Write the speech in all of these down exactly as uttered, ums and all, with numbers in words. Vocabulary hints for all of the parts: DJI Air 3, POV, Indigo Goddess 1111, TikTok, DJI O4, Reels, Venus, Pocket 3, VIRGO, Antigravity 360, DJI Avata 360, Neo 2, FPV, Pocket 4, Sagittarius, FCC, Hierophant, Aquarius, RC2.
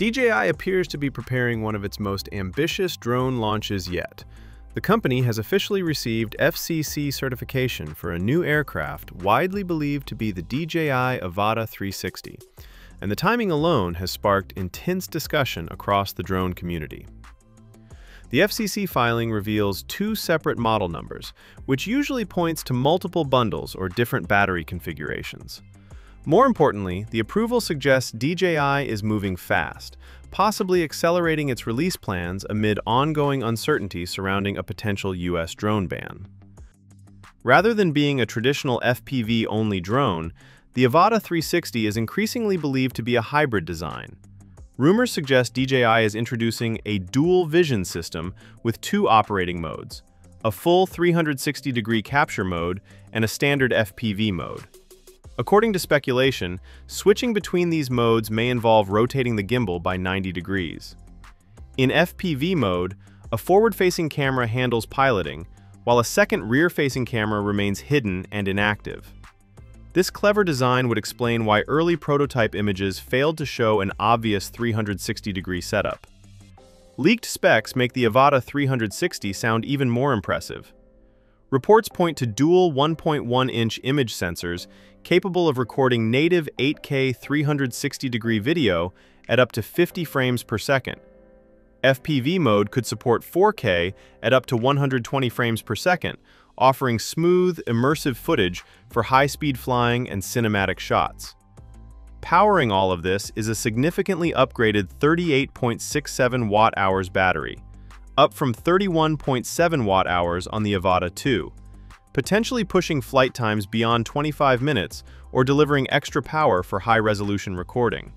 D J I appears to be preparing one of its most ambitious drone launches yet. The company has officially received F C C certification for a new aircraft widely believed to be the D J I Avata three sixty, and the timing alone has sparked intense discussion across the drone community. The F C C filing reveals two separate model numbers, which usually points to multiple bundles or different battery configurations. More importantly, the approval suggests D J I is moving fast, possibly accelerating its release plans amid ongoing uncertainty surrounding a potential U S drone ban. Rather than being a traditional F P V-only drone, the Avata three sixty is increasingly believed to be a hybrid design. Rumors suggest D J I is introducing a dual vision system with two operating modes, a full three hundred sixty degree capture mode and a standard F P V mode. According to speculation, switching between these modes may involve rotating the gimbal by ninety degrees. In F P V mode, a forward-facing camera handles piloting, while a second rear-facing camera remains hidden and inactive. This clever design would explain why early prototype images failed to show an obvious three hundred sixty degree setup. Leaked specs make the Avata three sixty sound even more impressive. Reports point to dual one point one inch image sensors capable of recording native eight K three hundred sixty degree video at up to fifty frames per second. F P V mode could support four K at up to one hundred twenty frames per second, offering smooth, immersive footage for high-speed flying and cinematic shots. Powering all of this is a significantly upgraded thirty-eight point six seven watt hours battery, up from thirty-one point seven watt hours on the Avata two, potentially pushing flight times beyond twenty-five minutes or delivering extra power for high-resolution recording.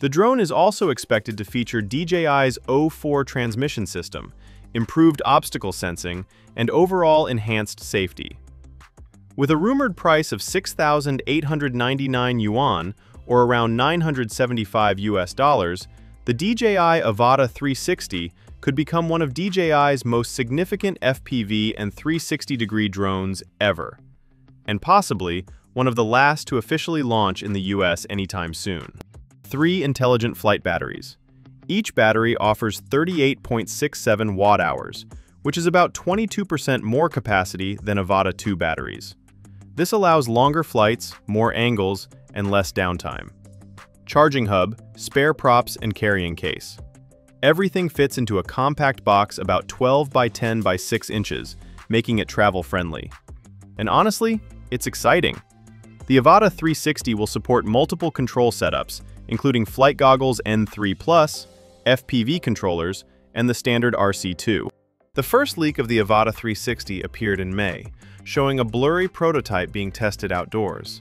The drone is also expected to feature D J I's O four transmission system, improved obstacle sensing, and overall enhanced safety. With a rumored price of six thousand eight hundred ninety-nine yuan, or around nine hundred seventy-five U S dollars, the D J I Avata three sixty could become one of D J I's most significant F P V and three sixty degree drones ever, and possibly one of the last to officially launch in the U S anytime soon. Three intelligent flight batteries. Each battery offers thirty-eight point six seven watt hours, which is about twenty-two percent more capacity than Avata two batteries. This allows longer flights, more angles, and less downtime. Charging hub, spare props, and carrying case. Everything fits into a compact box about twelve by ten by six inches, making it travel-friendly. And honestly, it's exciting. The Avata three sixty will support multiple control setups, including flight goggles N three plus, F P V controllers, and the standard R C two. The first leak of the Avata three sixty appeared in May, showing a blurry prototype being tested outdoors.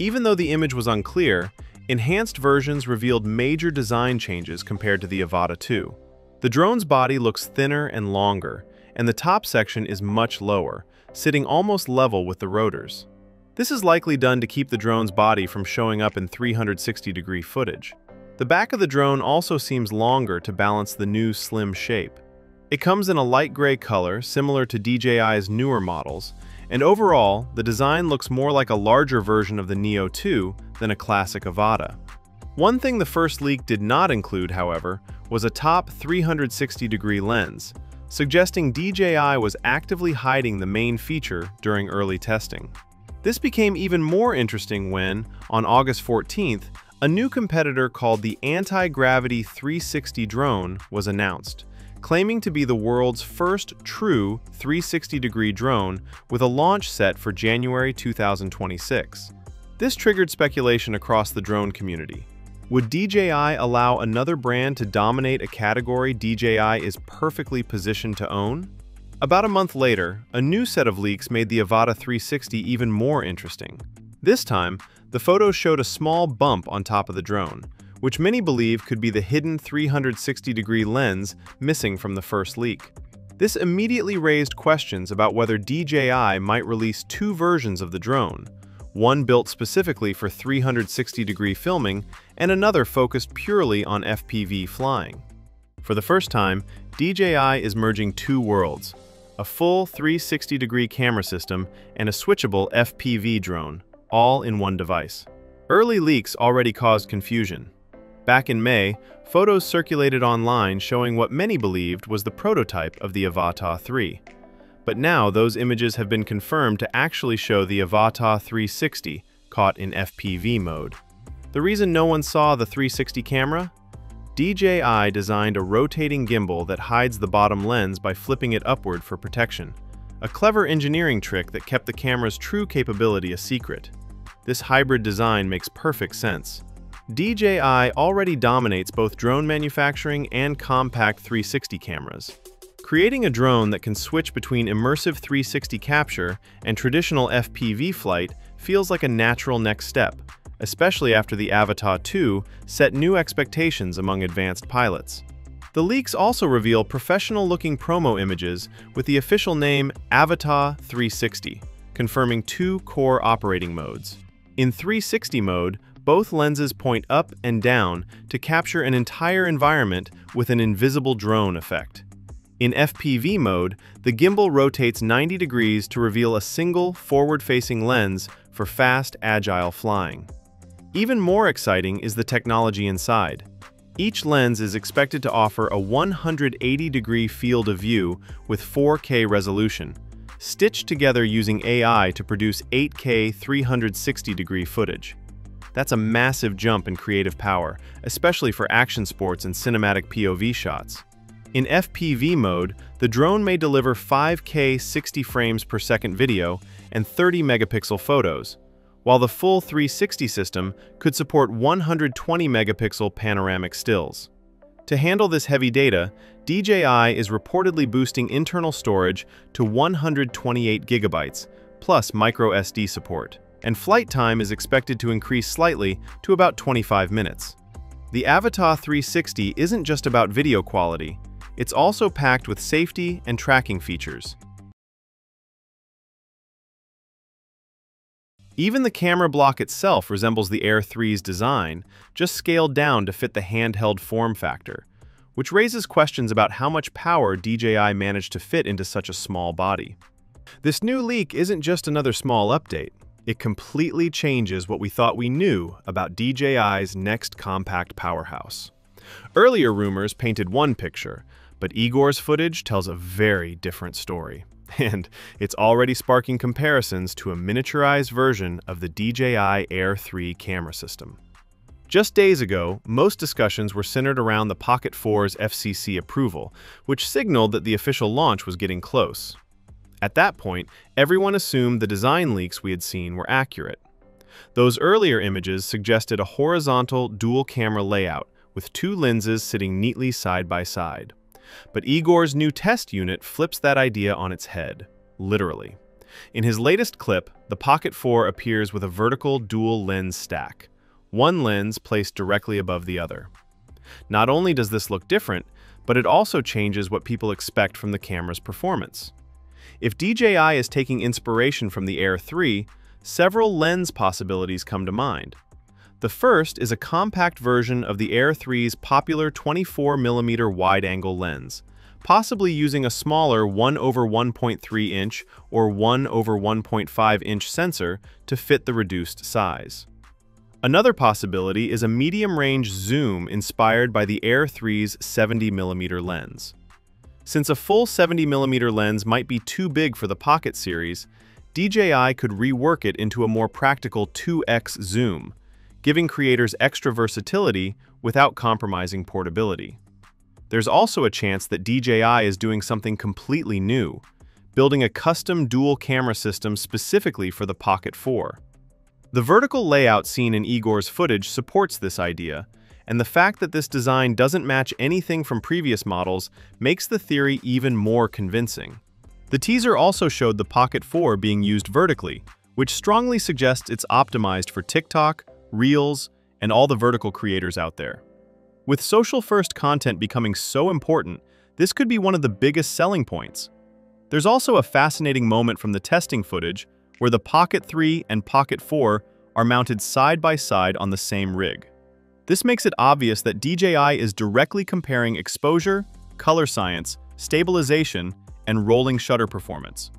Even though the image was unclear, enhanced versions revealed major design changes compared to the Avata two. The drone's body looks thinner and longer, and the top section is much lower, sitting almost level with the rotors. This is likely done to keep the drone's body from showing up in three hundred sixty degree footage. The back of the drone also seems longer to balance the new slim shape. It comes in a light gray color similar to D J I's newer models, and overall, the design looks more like a larger version of the Neo two than a classic Avata. One thing the first leak did not include, however, was a top three hundred sixty degree lens, suggesting D J I was actively hiding the main feature during early testing. This became even more interesting when, on August fourteenth, a new competitor called the Antigravity three sixty drone was announced, claiming to be the world's first true three sixty degree drone with a launch set for January two thousand twenty-six. This triggered speculation across the drone community. Would D J I allow another brand to dominate a category D J I is perfectly positioned to own? About a month later, a new set of leaks made the Avata three sixty even more interesting. This time, the photos showed a small bump on top of the drone, which many believe could be the hidden three hundred sixty degree lens missing from the first leak. This immediately raised questions about whether D J I might release two versions of the drone, one built specifically for three hundred sixty degree filming and another focused purely on F P V flying. For the first time, D J I is merging two worlds, a full three sixty degree camera system and a switchable F P V drone, all in one device. Early leaks already caused confusion. Back in May, photos circulated online showing what many believed was the prototype of the Avata three. But now those images have been confirmed to actually show the Avata three sixty caught in F P V mode. The reason no one saw the three sixty camera? D J I designed a rotating gimbal that hides the bottom lens by flipping it upward for protection, a clever engineering trick that kept the camera's true capability a secret. This hybrid design makes perfect sense. D J I already dominates both drone manufacturing and compact three sixty cameras. Creating a drone that can switch between immersive three sixty capture and traditional F P V flight feels like a natural next step, especially after the Avata two set new expectations among advanced pilots. The leaks also reveal professional-looking promo images with the official name Avata three sixty, confirming two core operating modes. In three sixty mode, both lenses point up and down to capture an entire environment with an invisible drone effect. In F P V mode, the gimbal rotates ninety degrees to reveal a single forward-facing lens for fast, agile flying. Even more exciting is the technology inside. Each lens is expected to offer a one hundred eighty degree field of view with four K resolution, stitched together using A I to produce eight K three hundred sixty degree footage. That's a massive jump in creative power, especially for action sports and cinematic P O V shots. In F P V mode, the drone may deliver five K sixty frames per second video and thirty megapixel photos, while the full three sixty system could support one hundred twenty megapixel panoramic stills. To handle this heavy data, D J I is reportedly boosting internal storage to one hundred twenty-eight gigabytes, plus micro S D support, and flight time is expected to increase slightly to about twenty-five minutes. The Avata three sixty isn't just about video quality, it's also packed with safety and tracking features. Even the camera block itself resembles the Air three's design, just scaled down to fit the handheld form factor, which raises questions about how much power D J I managed to fit into such a small body. This new leak isn't just another small update. It completely changes what we thought we knew about D J I's next compact powerhouse. Earlier rumors painted one picture, but Igor's footage tells a very different story. And it's already sparking comparisons to a miniaturized version of the D J I Air three camera system. Just days ago, most discussions were centered around the Pocket four's F C C approval, which signaled that the official launch was getting close. At that point, everyone assumed the design leaks we had seen were accurate. Those earlier images suggested a horizontal dual-camera layout with two lenses sitting neatly side by side. But Igor's new test unit flips that idea on its head, literally. In his latest clip, the Pocket four appears with a vertical dual lens stack, one lens placed directly above the other. Not only does this look different, but it also changes what people expect from the camera's performance. If D J I is taking inspiration from the Air three, several lens possibilities come to mind. The first is a compact version of the Air three's popular twenty-four millimeter wide-angle lens, possibly using a smaller one over one point three inch or one over one point five inch sensor to fit the reduced size. Another possibility is a medium-range zoom inspired by the Air three's seventy millimeter lens. Since a full seventy millimeter lens might be too big for the Pocket series, D J I could rework it into a more practical two X zoom, giving creators extra versatility without compromising portability. There's also a chance that D J I is doing something completely new, building a custom dual camera system specifically for the Pocket four. The vertical layout seen in Igor's footage supports this idea, and the fact that this design doesn't match anything from previous models makes the theory even more convincing. The teaser also showed the Pocket four being used vertically, which strongly suggests it's optimized for TikTok, Reels, and all the vertical creators out there. With social-first content becoming so important, this could be one of the biggest selling points. There's also a fascinating moment from the testing footage where the Pocket three and Pocket four are mounted side by side on the same rig. This makes it obvious that D J I is directly comparing exposure, color science, stabilization, and rolling shutter performance.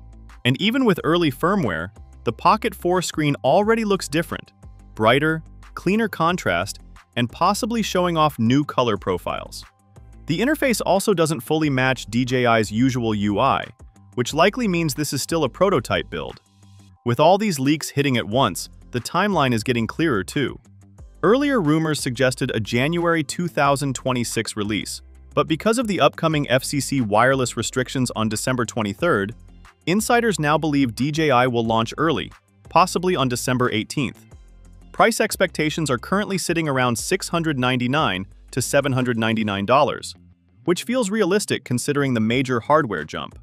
And even with early firmware, the Pocket four screen already looks different. Brighter, cleaner contrast, and possibly showing off new color profiles. The interface also doesn't fully match D J I's usual U I, which likely means this is still a prototype build. With all these leaks hitting at once, the timeline is getting clearer too. Earlier rumors suggested a January two thousand twenty-six release, but because of the upcoming F C C wireless restrictions on December twenty-third, insiders now believe D J I will launch early, possibly on December eighteenth. Price expectations are currently sitting around six hundred ninety-nine dollars to seven hundred ninety-nine dollars, which feels realistic considering the major hardware jump.